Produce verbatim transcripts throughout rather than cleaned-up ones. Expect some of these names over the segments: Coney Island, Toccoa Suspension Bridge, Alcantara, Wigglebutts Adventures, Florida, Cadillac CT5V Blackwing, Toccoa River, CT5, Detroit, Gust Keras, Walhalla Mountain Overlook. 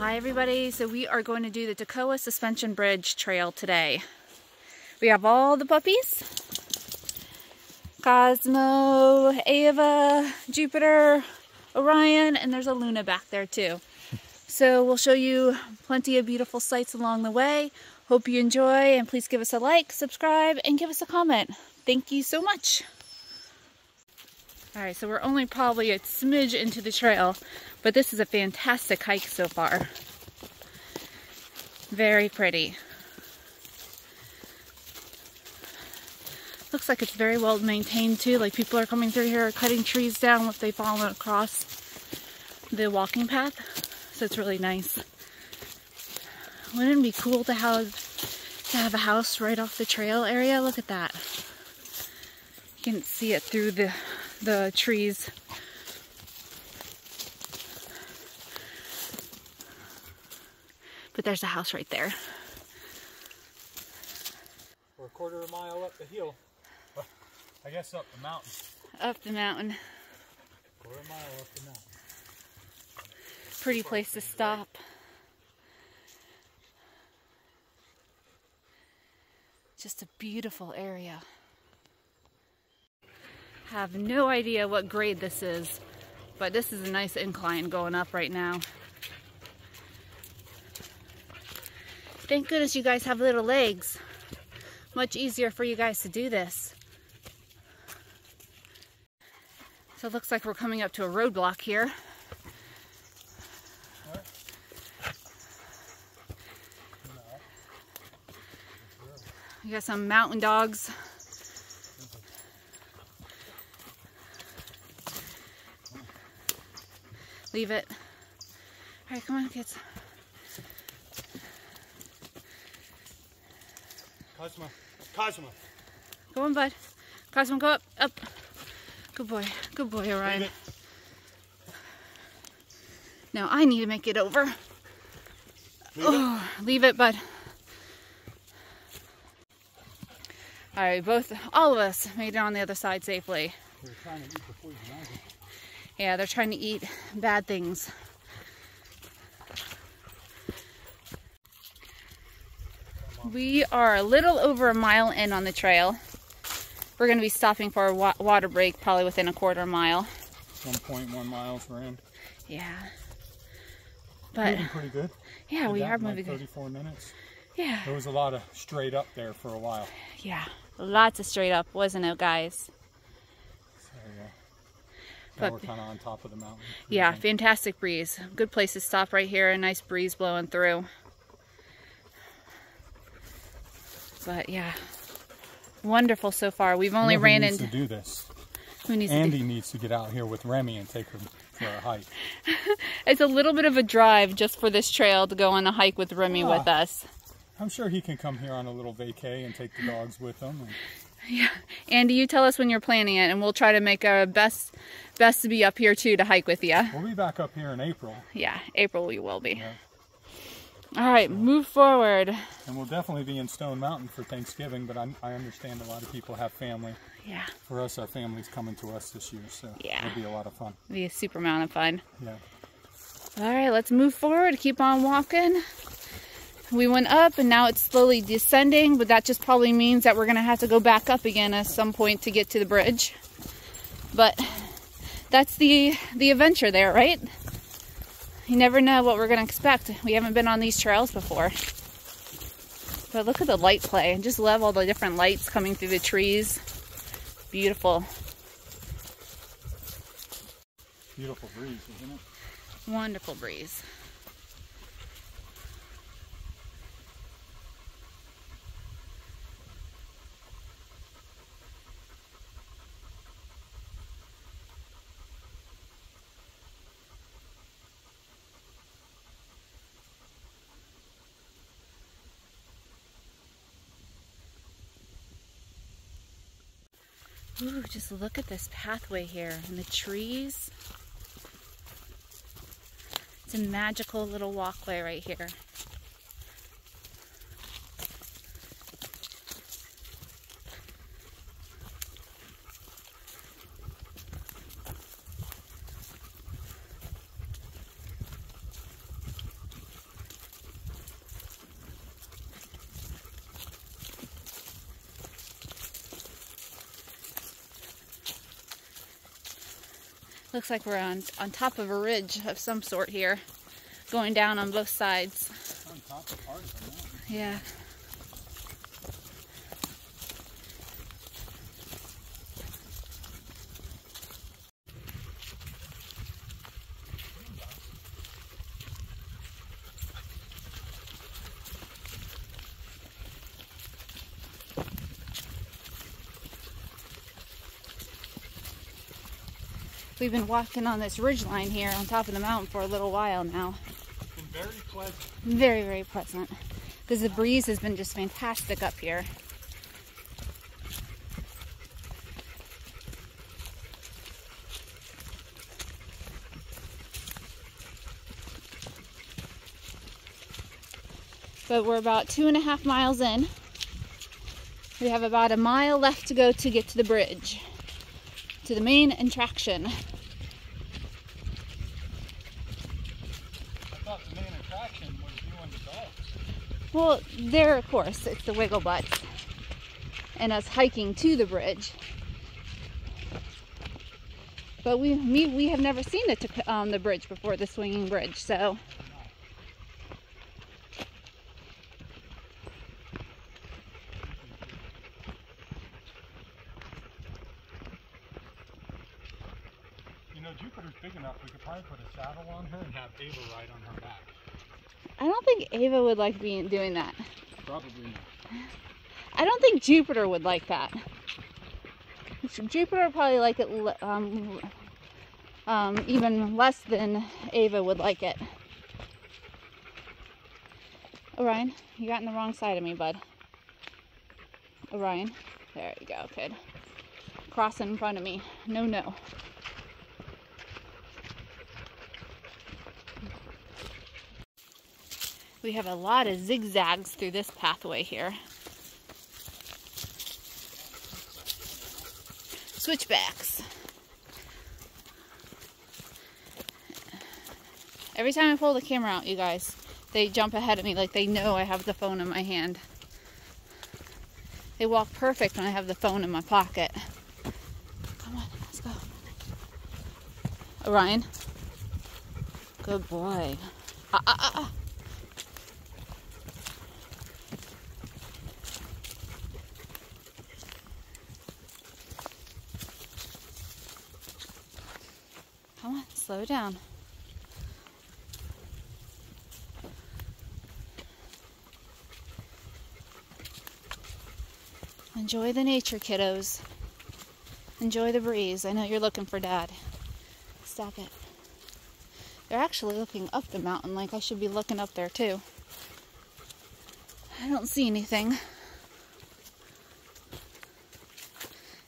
Hi everybody, so we are going to do the Toccoa Suspension Bridge trail today. We have all the puppies. Cosmo, Ava, Jupiter, Orion, and there's a Luna back there too. So we'll show you plenty of beautiful sights along the way. Hope you enjoy, and please give us a like, subscribe, and give us a comment. Thank you so much. All right, so we're only probably a smidge into the trail, but this is a fantastic hike so far. Very pretty. Looks like it's very well maintained too, like people are coming through here cutting trees down if they fall across the walking path, so it's really nice. Wouldn't it be cool to have, to have a house right off the trail area? Look at that. You can see it through the the trees. But there's a house right there. We're a quarter of a mile up the hill. Well, I guess up the mountain. Up the mountain. Quarter mile up the mountain. Pretty place to stop. Just a beautiful area. Have no idea what grade this is, but this is a nice incline going up right now. Thank goodness you guys have little legs. Much easier for you guys to do this. So it looks like we're coming up to a roadblock here. We got some mountain dogs. Leave it. All right, come on, kids. Cosmo, Cosmo. Go on, bud. Cosmo, go up, up. Good boy, good boy, Orion. Now I need to make it over. Leave oh, it. Leave it, bud. All right, both, all of us made it on the other side safely. We're trying to eat before you guys. Yeah, they're trying to eat bad things. We are a little over a mile in on the trail. We're going to be stopping for a wa water break probably within a quarter mile. one point one miles we're in. Yeah. But moving pretty good. Yeah, we are moving good. thirty-four minutes. Yeah. There was a lot of straight up there for a while. Yeah, lots of straight up, wasn't it, guys? So, yeah. But, we're kind of on top of the mountain. Yeah, fantastic breeze. Good place to stop right here. A nice breeze blowing through. But yeah, wonderful so far. We've only Whoever ran needs into. Who needs to do this? Who needs Andy to do... needs to get out here with Remy and take her for a hike. It's a little bit of a drive just for this trail to go on a hike with Remy ah, with us. I'm sure he can come here on a little vacay and take the dogs with him. And... Yeah, Andy, you tell us when you're planning it, and we'll try to make our best best to be up here too to hike with you. We'll be back up here in April. Yeah, April we will be. Yeah. All right, move forward. And we'll definitely be in Stone Mountain for Thanksgiving, but I'm, I understand a lot of people have family. Yeah. For us, our family's coming to us this year, so yeah. It'll be a lot of fun. It'll be a super amount of fun. Yeah. All right, let's move forward. Keep on walking. We went up and now it's slowly descending, but that just probably means that we're going to have to go back up again at some point to get to the bridge. But that's the the adventure there, right? You never know what we're going to expect. We haven't been on these trails before. But look at the light play. I just love all the different lights coming through the trees. Beautiful. Beautiful breeze, isn't it? Wonderful breeze. Ooh, just look at this pathway here and the trees. It's a magical little walkway right here. Looks like we're on, on top of a ridge of some sort here, going down on both sides. On top of part of the mountain. Yeah. We've been walking on this ridgeline here on top of the mountain for a little while now. It's been very pleasant. Very, very pleasant. Because the breeze has been just fantastic up here. But we're about two and a half miles in. We have about a mile left to go to get to the bridge. To the main attraction. I thought the main attraction was you and the dogs. Well, there, of course, it's the wiggle butts and us hiking to the bridge. But we, me, we have never seen the um, the bridge before, the swinging bridge. So. Ava ride on her back. I don't think Ava would like being doing that. Probably not. I don't think Jupiter would like that. Jupiter would probably like it um, um, even less than Ava would like it. Orion, you got in the wrong side of me, bud. Orion, there you go, kid. Cross in front of me. No, no. We have a lot of zigzags through this pathway here. Switchbacks. Every time I pull the camera out, you guys, they jump ahead of me like they know I have the phone in my hand. They walk perfect when I have the phone in my pocket. Come on, let's go. Orion. Good boy. Ah, ah, ah, ah. Slow down. Enjoy the nature, kiddos. Enjoy the breeze. I know you're looking for Dad. Stop it. They're actually looking up the mountain, like I should be looking up there too. I don't see anything. I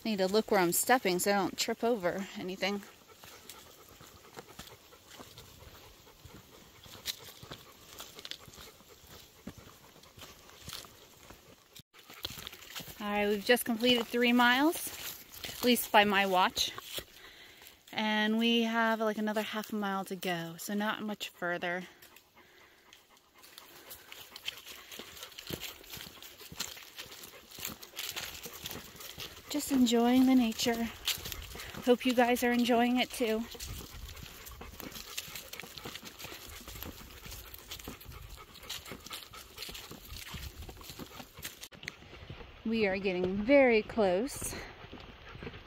need to look where I'm stepping so I don't trip over anything. Alright, we've just completed three miles, at least by my watch, and we have like another half a mile to go, so not much further. Just enjoying the nature. Hope you guys are enjoying it too. We are getting very close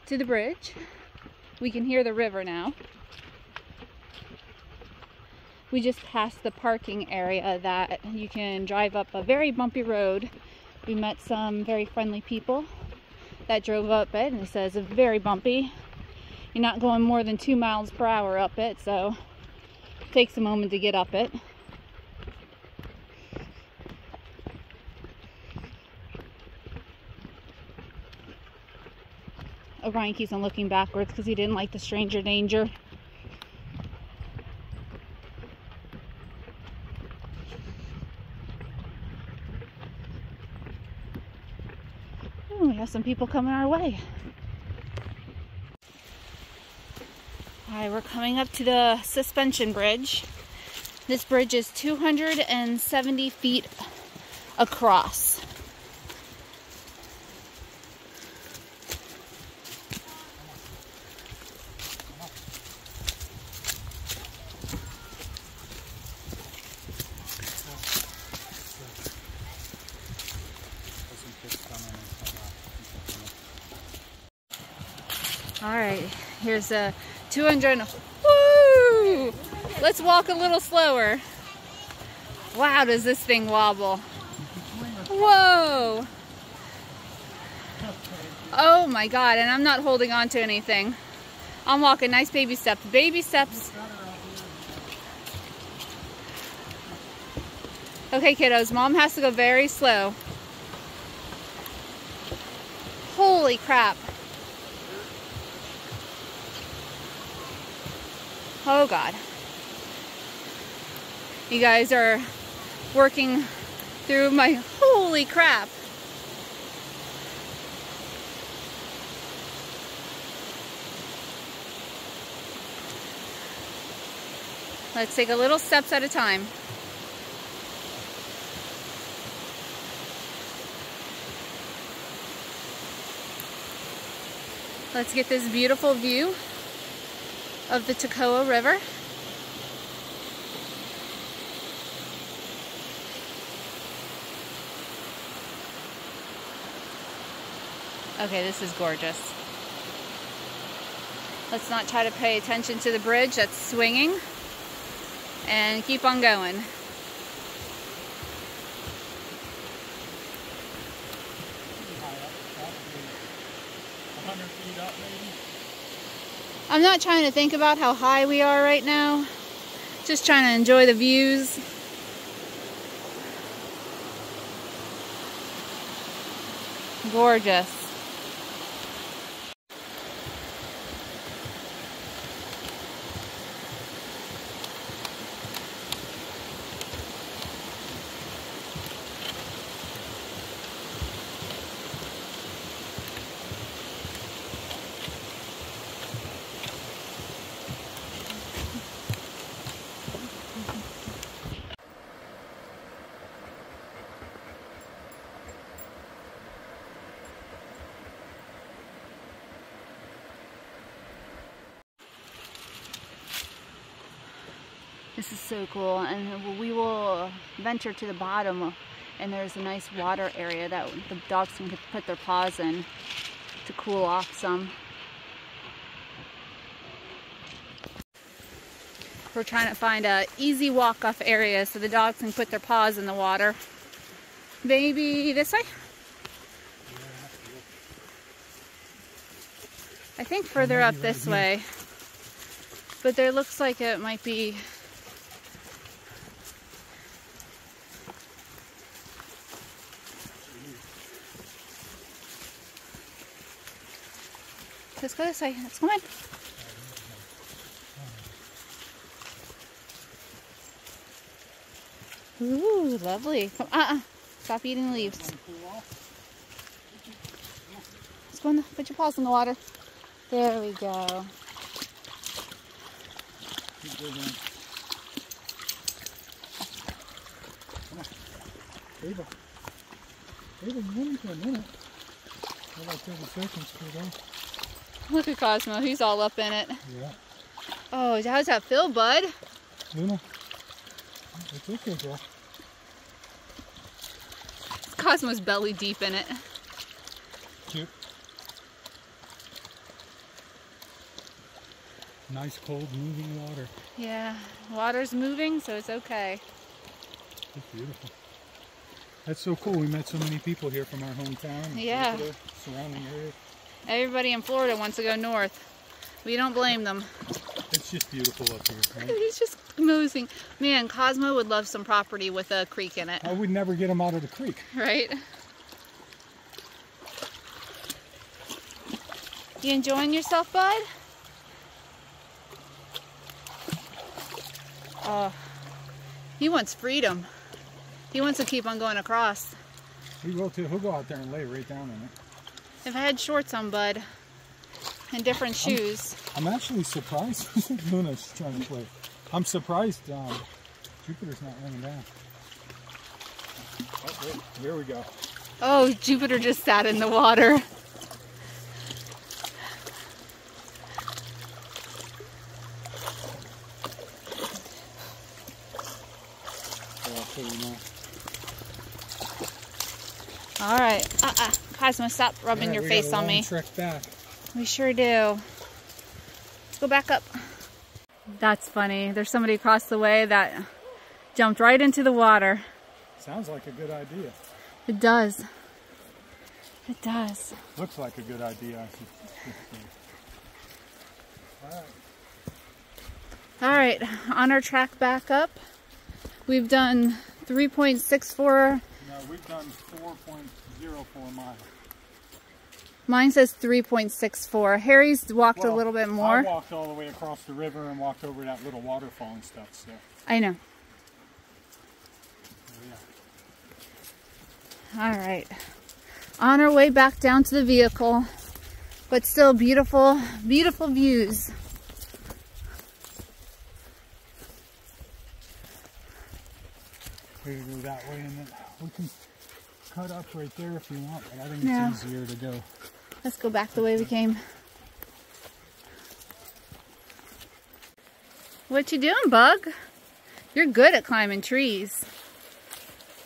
to the bridge. We can hear the river now. We just passed the parking area that you can drive up a very bumpy road. We met some very friendly people that drove up it, and it says it's very bumpy. You're not going more than two miles per hour up it, so it takes a moment to get up it. Orion keeps on looking backwards because he didn't like the stranger danger. Ooh, we have some people coming our way. Alright, we're coming up to the suspension bridge. This bridge is two hundred seventy feet across. lovely. Here's a two hundred. Woo! Let's walk a little slower. Wow, does this thing wobble? Whoa! Oh my God, and I'm not holding on to anything. I'm walking nice baby steps. Baby steps. Okay, kiddos, mom has to go very slow. Holy crap. Oh God. You guys are working through my, holy crap. Let's take a little steps at a time. Let's get this beautiful view of the Toccoa River. Okay, this is gorgeous. Let's not try to pay attention to the bridge that's swinging and keep on going. I'm not trying to think about how high we are right now. Just trying to enjoy the views. Gorgeous. This is so cool, and we will venture to the bottom, and there's a nice water area that the dogs can put their paws in to cool off some. We're trying to find an easy walk-off area so the dogs can put their paws in the water. Maybe this way? I think further up this way, but there looks like it might be let's go this way. Let's go in. Ooh, lovely. Come, uh-uh. Stop eating leaves. Let's go in the, put your paws in the water. There we go. Look at Cosmo, he's all up in it. Yeah. Oh, how's that feel, bud? Luna, it's okay, girl. Cosmo's belly deep in it. Cute. Nice, cold, moving water. Yeah, water's moving, so it's okay. It's beautiful. That's so cool. We met so many people here from our hometown. Yeah. Florida, surrounding area. Everybody in Florida wants to go north. We don't blame them. It's just beautiful up here. Right? It's just amazing. Man, Cosmo would love some property with a creek in it. I would never get him out of the creek. Right? You enjoying yourself, bud? Oh, he wants freedom. He wants to keep on going across. He will too. He'll go out there and lay right down in it. If I had shorts on, bud, and different shoes. I'm, I'm actually surprised Luna's trying to play. I'm surprised um, Jupiter's not running down. Oh, wait, there we go. Oh, Jupiter just sat in the water. All right. Uh-uh. Cosmo, stop rubbing yeah, your face on me. Trek back. We sure do. Let's go back up. That's funny. There's somebody across the way that jumped right into the water. Sounds like a good idea. It does. It does. Looks like a good idea. All right. All right, on our track back up. We've done three point six four. No, we've done four point zero four miles. Mine says three point six four. Harry's walked well, a little bit more. I walked all the way across the river and walked over that little waterfall and stuff. So. I know. Yeah. All right. On our way back down to the vehicle, but still beautiful, beautiful views. We can go that way and then we can cut up right there if you want, but I think yeah. it's easier to go. Let's go back the way we came. What you doing, Bug? You're good at climbing trees,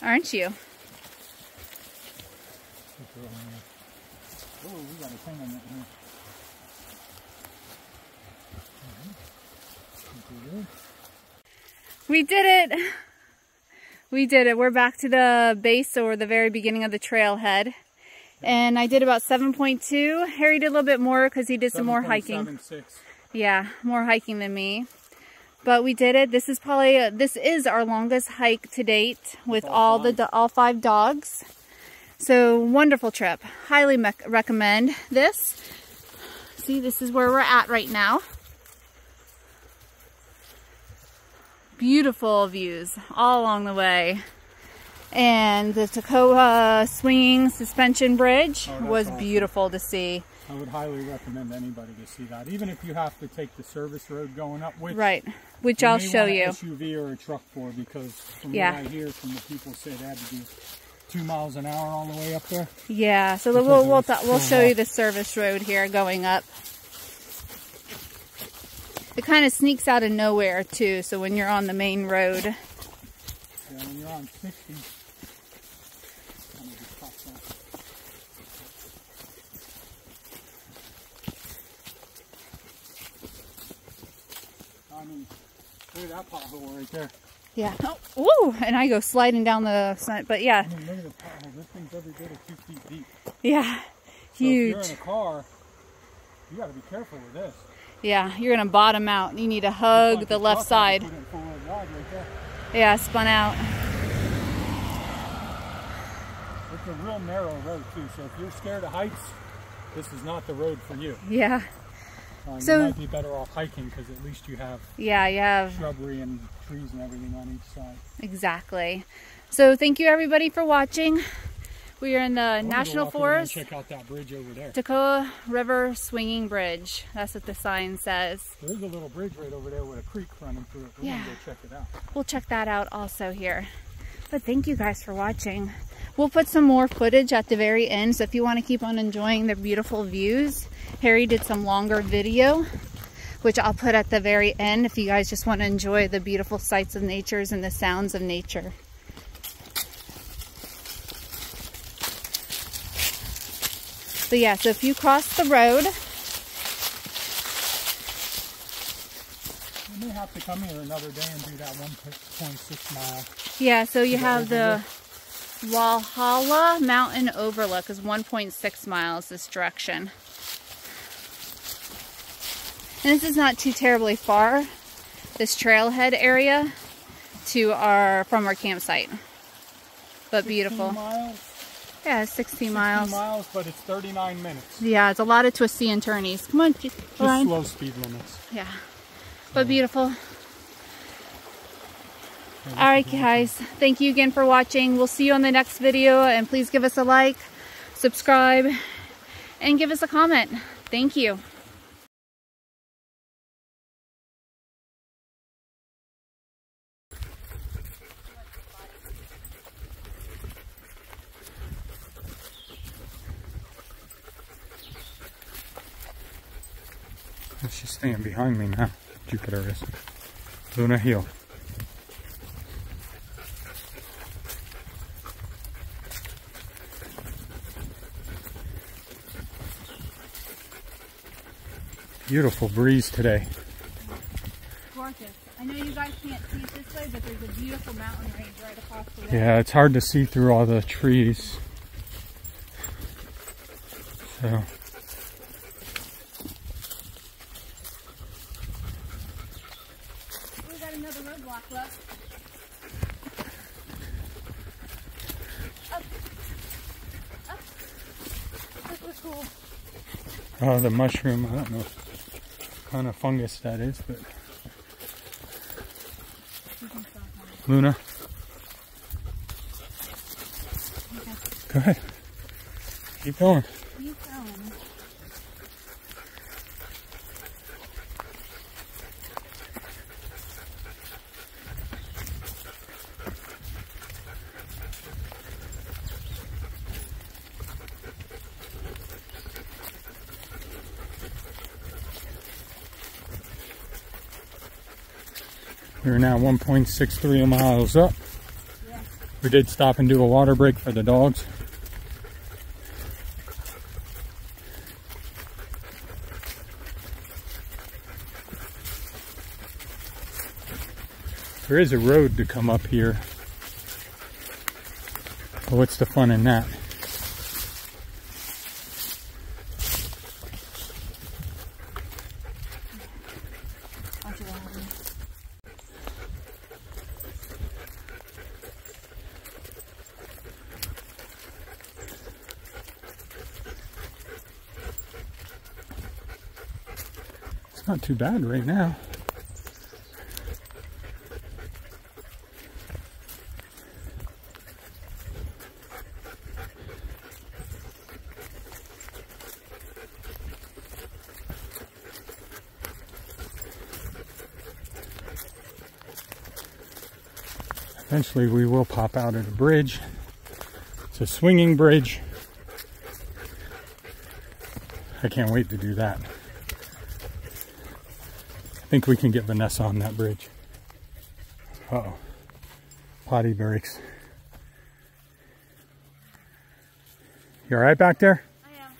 aren't you? Oh, we got a thing on that here. All right. We did it! We did it. We're back to the base or the very beginning of the trailhead. And I did about seven point two. Harry did a little bit more because he did some more hiking. seven point seven six. Yeah, more hiking than me. But we did it. This is probably, a, this is our longest hike to date with, with all, all the all five dogs. So, wonderful trip. Highly recommend this. See, this is where we're at right now. Beautiful views all along the way. And the Toccoa Swinging Suspension Bridge oh, was awesome. Beautiful to see. I would highly recommend anybody to see that, even if you have to take the service road going up. Which right, which I'll show you. An S U V or a truck for, because from yeah. what I hear from the people say that would be two miles an hour all the way up there. Yeah, so we'll we'll, we'll, we'll show you the service road here going up. It kind of sneaks out of nowhere too, so when you're on the main road. Yeah, when you're on sixty. I mean, look at that pothole right there. Yeah. Oh, ooh, and I go sliding down the side, but yeah. I mean, look at the pothole. This thing's every bit of two feet deep. Yeah, huge. So if you're in a car, you got to be careful with this. Yeah, you're going to bottom out. You need to hug the left side. Right yeah, spun out. It's a real narrow road, too, so if you're scared of heights, this is not the road for you. Yeah. Um, so, you might be better off hiking because at least you have, yeah, you have shrubbery and trees and everything on each side. Exactly. So thank you everybody for watching. We are in the National Forest. Check out that bridge over there. Toccoa River Swinging Bridge. That's what the sign says. There's a little bridge right over there with a creek running through it. We're yeah. going to go check it out. We'll check that out also here. But thank you guys for watching. We'll put some more footage at the very end. So if you want to keep on enjoying the beautiful views, Harry did some longer video, which I'll put at the very end if you guys just want to enjoy the beautiful sights of nature and the sounds of nature. So yeah, so if you cross the road, you may have to come here another day and do that one point six mile. Yeah, so you have the Walhalla Mountain Overlook is one point six miles this direction. And this is not too terribly far, this trailhead area to our from our campsite. But beautiful. Miles. Yeah, it's sixteen miles. sixteen miles, but it's thirty-nine minutes. Yeah, it's a lot of twisty and turnies. Come on, just slow speed limits. Yeah, but beautiful. All right, guys. Thank you again for watching. We'll see you on the next video, and please give us a like, subscribe, and give us a comment. Thank you. It's just staying behind me now, Jupiter is. Luna Hill. Beautiful breeze today. Gorgeous. I know you guys can't see it this way, but there's a beautiful mountain range right across the way. Yeah, it's hard to see through all the trees. So. We got another roadblock left. Up. Up. This was cool. Oh, the mushroom. I don't know what kind of fungus that is, but... Luna? Okay. Good. Keep going. Keep going. We're now one point six three miles up. Yeah. We did stop and do a water break for the dogs. There is a road to come up here. But what's the fun in that? Not too bad right now. Eventually we will pop out at a bridge. It's a swinging bridge. I can't wait to do that. I think we can get Vanessa on that bridge. Uh-oh. Potty breaks. You alright back there? I am.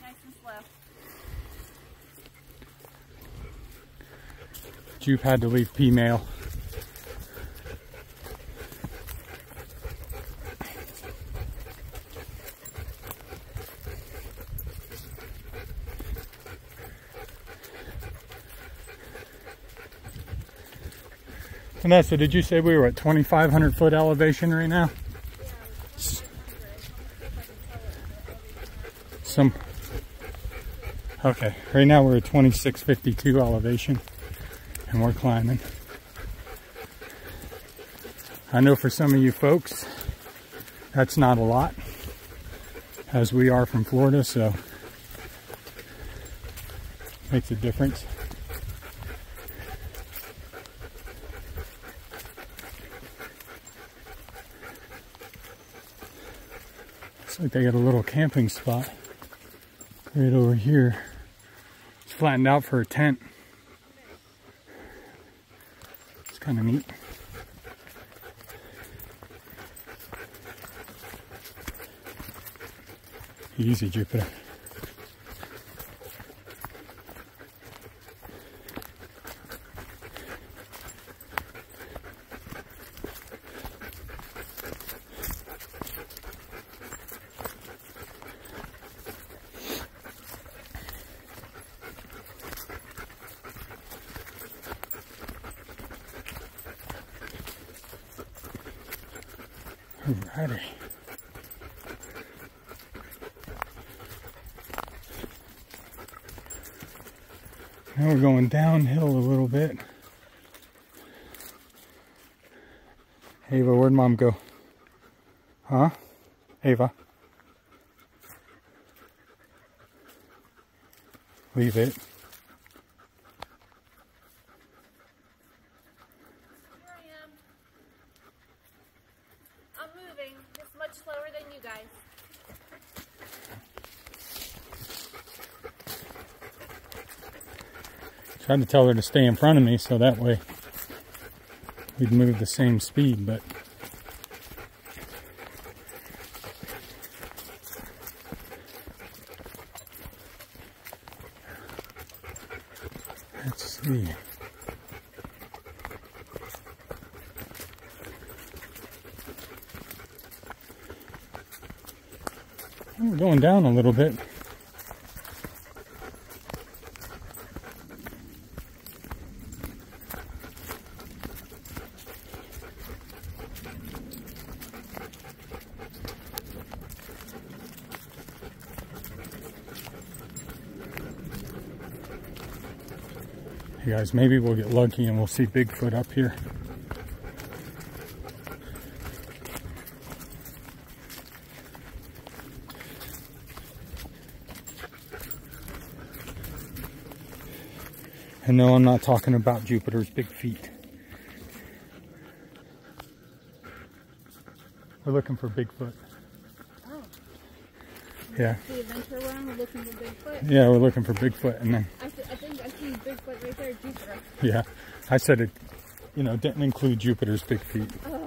Nice and slow. Jupe had to leave P-mail. Vanessa, did you say we were at twenty-five hundred foot elevation right now? Some. Okay, right now we're at twenty-six fifty-two elevation and we're climbing. I know for some of you folks, that's not a lot, as we are from Florida, so it makes a difference. Looks like they got a little camping spot right over here. It's flattened out for a tent. It's kind of neat. Easy, Jupiter. Alrighty. Now we're going downhill a little bit. Ava, where'd mom go? Huh? Ava? Leave it. Tried to tell her to stay in front of me so that way we'd move the same speed, but Let's see. We're going down a little bit. Hey guys, maybe we'll get lucky and we'll see Bigfoot up here. And no, I'm not talking about Jupiter's big feet. We're looking for Bigfoot. Oh. Yeah. The adventure one, we're looking for Bigfoot? Yeah, we're looking for Bigfoot. And then I, th I think I see Bigfoot right there, Jupiter. Yeah, I said it, you know, didn't include Jupiter's big feet. Oh.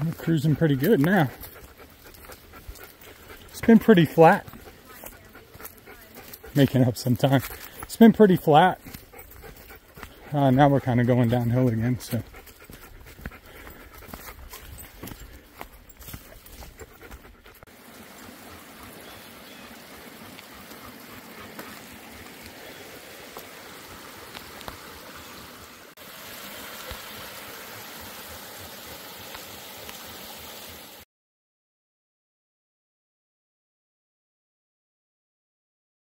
I'm cruising pretty good now. It's been pretty flat. Making up some time. It's been pretty flat. Uh, now we're kind of going downhill again, so.